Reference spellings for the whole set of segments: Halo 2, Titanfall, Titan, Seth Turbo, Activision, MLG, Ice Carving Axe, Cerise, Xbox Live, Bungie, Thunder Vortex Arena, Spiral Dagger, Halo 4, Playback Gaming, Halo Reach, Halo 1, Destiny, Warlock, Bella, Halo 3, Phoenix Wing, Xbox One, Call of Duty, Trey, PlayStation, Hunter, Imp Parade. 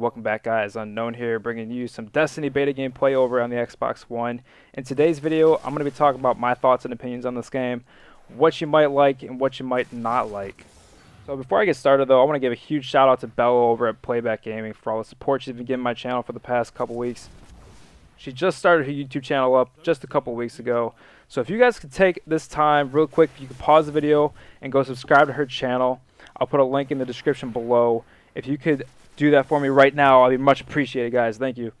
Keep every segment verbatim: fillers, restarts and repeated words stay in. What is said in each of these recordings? welcome back, guys. Unknown here, bringing you some Destiny beta gameplay over on the Xbox One. In today's video, I'm going to be talking about my thoughts and opinions on this game, what you might like and what you might not like. So before I get started, though, I want to give a huge shout out to Bella over at Playback Gaming for all the support she's been giving my channel for the past couple weeks. She just started her YouTube channel up just a couple weeks ago. So if you guys could take this time real quick, you could pause the video and go subscribe to her channel. I'll put a link in the description below. If you could do that for me right now, I'd be much appreciated, guys. Thank you.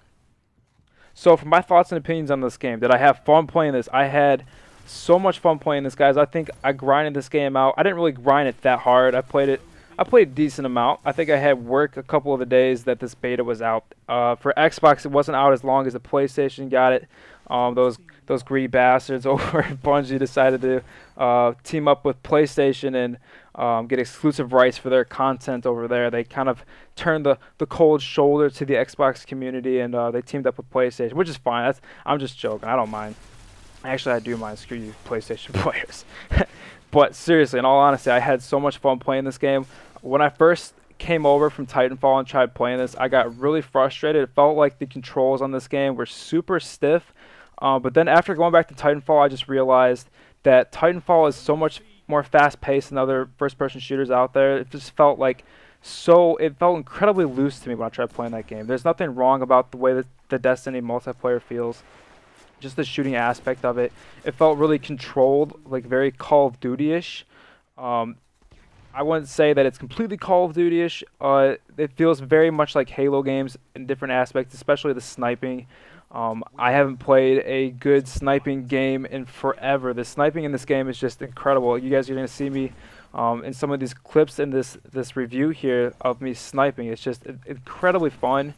So for my thoughts and opinions on this game, did I have fun playing this? I had so much fun playing this, guys. I think I grinded this game out. I didn't really grind it that hard. I played it. I played a decent amount. I think I had work a couple of the days that this beta was out. Uh, for Xbox, it wasn't out as long as the PlayStation got it. Um, those those greedy bastards over at Bungie decided to uh, team up with PlayStation and um, get exclusive rights for their content over there. They kind of turned the, the cold shoulder to the Xbox community, and uh, they teamed up with PlayStation, which is fine. That's, I'm just joking. I don't mind. Actually, I do mind. Screw you, PlayStation players. But seriously, in all honesty, I had so much fun playing this game. When I first came over from Titanfall and tried playing this, I got really frustrated. It felt like the controls on this game were super stiff. Uh, but then after going back to Titanfall, I just realized that Titanfall is so much more fast-paced than other first-person shooters out there. It just felt like so... It felt incredibly loose to me when I tried playing that game. There's nothing wrong about the way that the Destiny multiplayer feels. Just the shooting aspect of it. It felt really controlled, like very Call of Duty-ish. Um, I wouldn't say that it's completely Call of Duty-ish. Uh, it feels very much like Halo games in different aspects, especially the sniping. Um, I haven't played a good sniping game in forever. The sniping in this game is just incredible. You guys are going to see me um, in some of these clips in this, this review here of me sniping. It's just incredibly fun.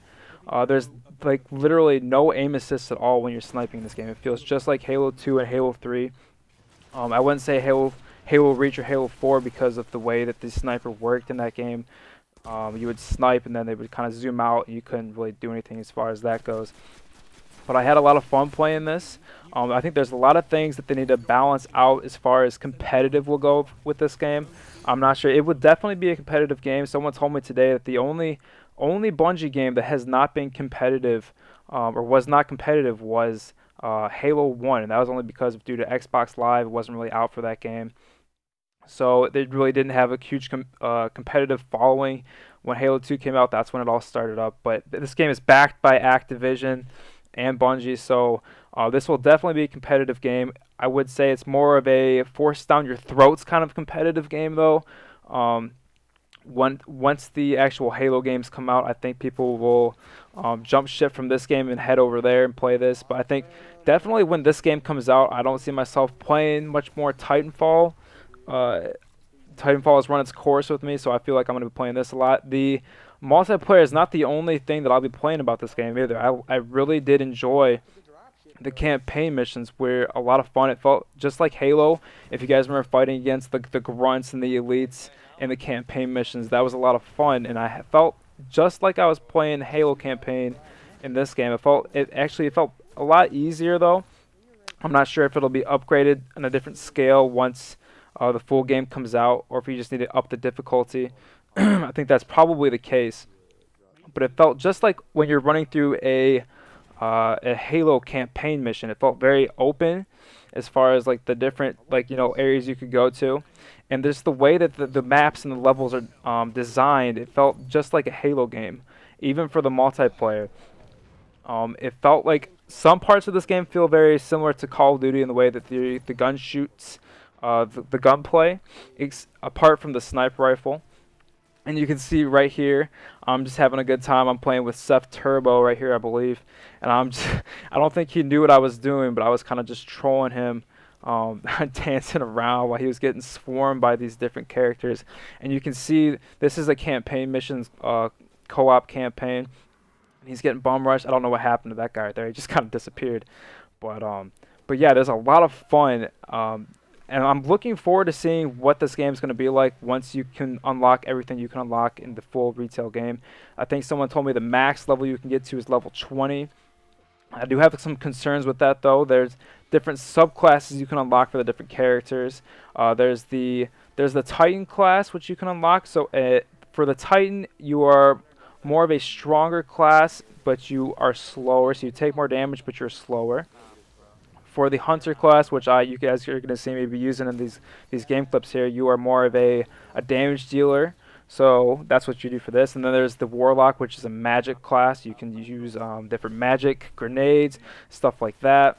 Uh, there's like literally no aim assist at all when you're sniping in this game. It feels just like Halo two and Halo three. Um, I wouldn't say Halo, Halo Reach or Halo four because of the way that the sniper worked in that game. Um, you would snipe and then they would kind of zoom out. You couldn't really do anything as far as that goes. But I had a lot of fun playing this. Um, I think there's a lot of things that they need to balance out as far as competitive will go with this game. I'm not sure. It would definitely be a competitive game. Someone told me today that the only only Bungie game that has not been competitive um, or was not competitive was uh, Halo one. And that was only because due to Xbox Live, it wasn't really out for that game. So they really didn't have a huge com uh, competitive following. When Halo two came out, that's when it all started up. But this game is backed by Activision and Bungie, so uh, this will definitely be a competitive game. I would say it's more of a force down your throats kind of competitive game, though. Um, when, once the actual Halo games come out, I think people will um, jump ship from this game and head over there and play this. But I think definitely when this game comes out, I don't see myself playing much more Titanfall. Uh, Titanfall has run its course with me, so I feel like I'm going to be playing this a lot. The multiplayer is not the only thing that I'll be playing about this game either. I, I really did enjoy the campaign missions. Were a lot of fun. It felt just like Halo. If you guys remember fighting against the, the grunts and the elites and the campaign missions, that was a lot of fun. And I felt just like I was playing Halo campaign in this game. It felt it actually it felt a lot easier, though. I'm not sure if it'll be upgraded on a different scale once uh, the full game comes out, or if you just need to up the difficulty. I think that's probably the case, but it felt just like when you're running through a uh, a Halo campaign mission. It felt very open as far as like the different like you know areas you could go to, and just the way that the, the maps and the levels are um, designed. It felt just like a Halo game, even for the multiplayer. Um, it felt like some parts of this game feel very similar to Call of Duty in the way that the the gun shoots, uh, the, the gunplay, apart from the sniper rifle. And you can see right here, I'm just having a good time. I'm playing with Seth Turbo right here, I believe. And I'm just, I don't think he knew what I was doing, but I was kind of just trolling him, um, dancing around while he was getting swarmed by these different characters. And you can see this is a campaign missions uh, co-op campaign. And he's getting bum rushed. I don't know what happened to that guy right there. He just kind of disappeared. But, um, but yeah, there's a lot of fun. Um, And I'm looking forward to seeing what this game is going to be like once you can unlock everything you can unlock in the full retail game. I think someone told me the max level you can get to is level twenty. I do have some concerns with that, though. There's different subclasses you can unlock for the different characters. Uh, there's the there's the Titan class, which you can unlock. So uh, for the Titan, you are more of a stronger class, but you are slower, so you take more damage, but you're slower. For the Hunter class, which I, you guys are going to see me be using in these these game clips here, you are more of a, a damage dealer, so that's what you do for this. And then there's the Warlock, which is a magic class. You can use um, different magic, grenades, stuff like that.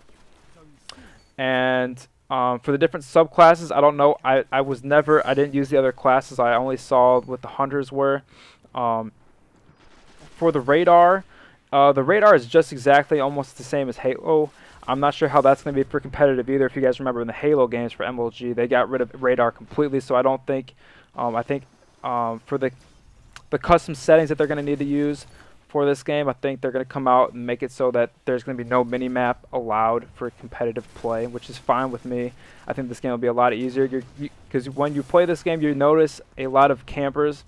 And um, for the different subclasses, I don't know. I, I was never, I didn't use the other classes. I only saw what the Hunters were. Um, for the radar, uh, the radar is just exactly almost the same as Halo. I'm not sure how that's going to be for competitive either. If you guys remember in the Halo games for M L G, they got rid of radar completely. So I don't think, um, I think um, for the the custom settings that they're going to need to use for this game, I think they're going to come out and make it so that there's going to be no mini-map allowed for competitive play, which is fine with me. I think this game will be a lot easier, because you, when you play this game, you notice a lot of campers.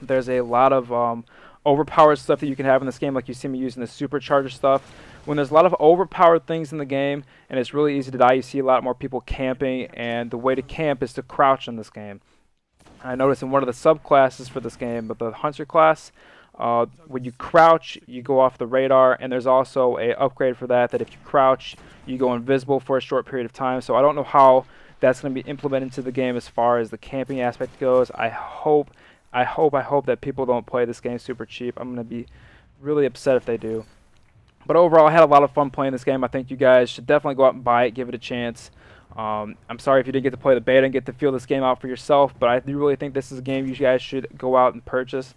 There's a lot of um, overpowered stuff that you can have in this game, like you see me using the supercharger stuff. When there's a lot of overpowered things in the game and it's really easy to die, you see a lot more people camping, and the way to camp is to crouch in this game. I noticed in one of the subclasses for this game, but the Hunter class, uh, when you crouch, you go off the radar, and there's also a upgrade for that, that if you crouch, you go invisible for a short period of time. So I don't know how that's going to be implemented into the game as far as the camping aspect goes. I hope, I hope, I hope that people don't play this game super cheap. I'm going to be really upset if they do. But overall, I had a lot of fun playing this game. I think you guys should definitely go out and buy it, give it a chance. Um, I'm sorry if you didn't get to play the beta and get to feel this game out for yourself, but I do really think this is a game you guys should go out and purchase.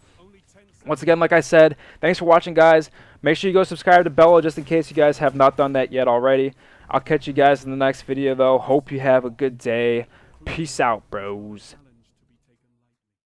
Once again, like I said, thanks for watching, guys. Make sure you go subscribe to Bella just in case you guys have not done that yet already. I'll catch you guys in the next video, though. Hope you have a good day. Peace out, bros.